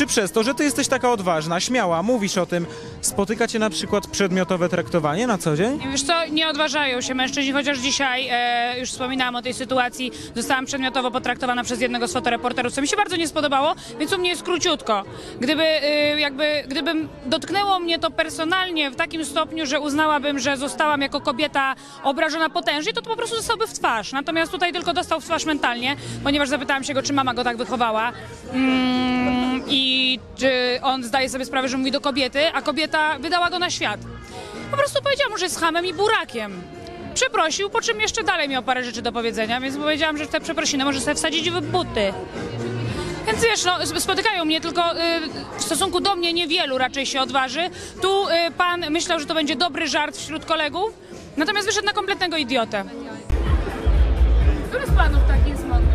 czy przez to, że ty jesteś taka odważna, śmiała, mówisz o tym, spotyka cię na przykład przedmiotowe traktowanie na co dzień? Wiesz co, nie odważają się mężczyźni, chociaż dzisiaj, już wspominałam o tej sytuacji, zostałam przedmiotowo potraktowana przez jednego z fotoreporterów, co mi się bardzo nie spodobało, więc u mnie jest króciutko. Gdybym dotknęło mnie to personalnie w takim stopniu, że uznałabym, że zostałam jako kobieta obrażona potężnie, to po prostu zostałby w twarz. Natomiast tutaj tylko dostał w twarz mentalnie, ponieważ zapytałam się go, czy mama go tak wychowała. I czy on zdaje sobie sprawę, że mówi do kobiety, a kobieta wydała go na świat. Po prostu powiedziałam mu, że jest chamem i burakiem. Przeprosił, po czym jeszcze dalej miał parę rzeczy do powiedzenia, więc powiedziałam, że te przeprosiny może sobie wsadzić w buty. Więc wiesz, no, spotykają mnie, tylko w stosunku do mnie niewielu raczej się odważy. Tu pan myślał, że to będzie dobry żart wśród kolegów, natomiast wyszedł na kompletnego idiotę. Który z panów taki jest mądry?